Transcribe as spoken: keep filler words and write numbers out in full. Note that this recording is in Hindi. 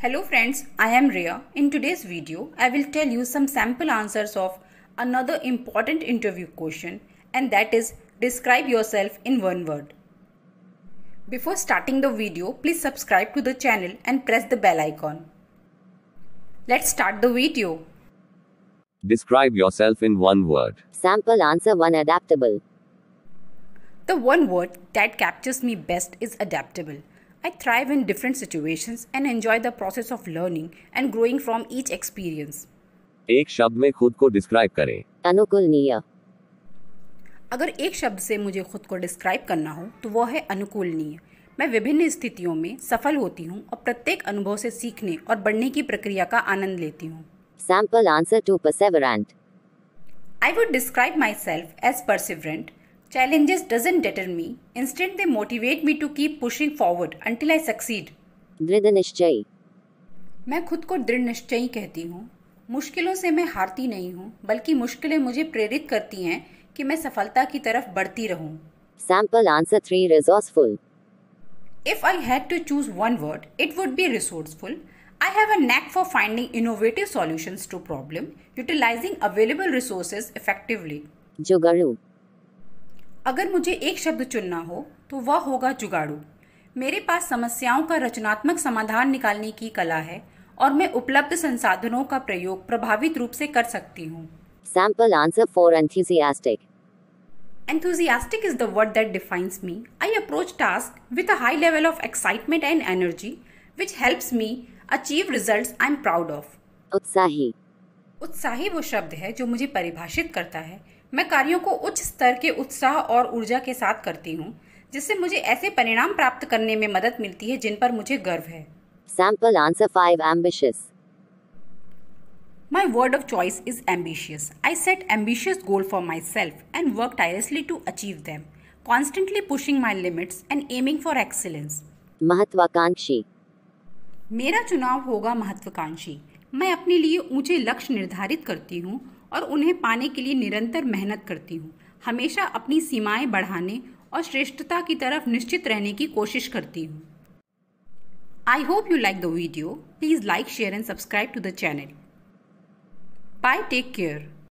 Hello friends, I am Rhea. In today's video, I will tell you some sample answers of another important interview question, and that is describe yourself in one word. Before starting the video, please subscribe to the channel and press the bell icon. Let's start the video. Describe yourself in one word. Sample answer one, adaptable. The one word that captures me best is adaptable. I thrive in different situations and enjoy the process of learning and growing from each experience. एक शब्द में खुद को डिस्क्राइब करें। अनुकूलनीय। अगर एक शब्द से मुझे खुद को डिस्क्राइब करना हो तो वह है अनुकूलनीय। मैं विभिन्न स्थितियों में सफल होती हूँ और प्रत्येक अनुभव से सीखने और बढ़ने की प्रक्रिया का आनंद लेती हूँ। Sample answer to perseverant. I would describe myself as perseverant. Challenges doesn't deter me. Instead, they motivate me to keep pushing forward until I succeed. दृढ़ निश्चयी. मैं खुद को दृढ़ निश्चयी कहती हूँ. मुश्किलों से मैं हारती नहीं हूँ, बल्कि मुश्किलें मुझे प्रेरित करती हैं कि मैं सफलता की तरफ बढ़ती रहूँ. Sample answer three, resourceful. If I had to choose one word, it would be resourceful. I have a knack for finding innovative solutions to problem, utilizing available resources effectively. जुगाड़ू. अगर मुझे एक शब्द चुनना हो तो वह होगा जुगाड़ू. मेरे पास समस्याओं का रचनात्मक समाधान निकालने की कला है और मैं उपलब्ध संसाधनों का प्रयोग प्रभावित रूप से कर सकती हूँ. Sample answer for enthusiastic. Enthusiastic is the word that defines me. I approach task with a high level of excitement and energy which helps me achieve results I am proud of. उत्साही. उत्साही वो शब्द है जो मुझे परिभाषित करता है. मैं कार्यों को उच्च स्तर के उत्साह और ऊर्जा के साथ करती हूँ, जिससे मुझे ऐसे परिणाम प्राप्त करने में मदद मिलती है जिन पर मुझे गर्व है. Sample answer five, ambitious. My word of choice is ambitious. I set ambitious goal for myself and work tirelessly to achieve them, constantly pushing my limits and aiming for excellence. महत्वाकांक्षी. मेरा चुनाव होगा महत्वाकांक्षी. मैं अपने लिए ऊंचे लक्ष्य निर्धारित करती हूँ और उन्हें पाने के लिए निरंतर मेहनत करती हूँ. हमेशा अपनी सीमाएं बढ़ाने और श्रेष्ठता की तरफ निश्चित रहने की कोशिश करती हूँ. I hope you like the video. Please like, share and subscribe to the channel. Bye, take care.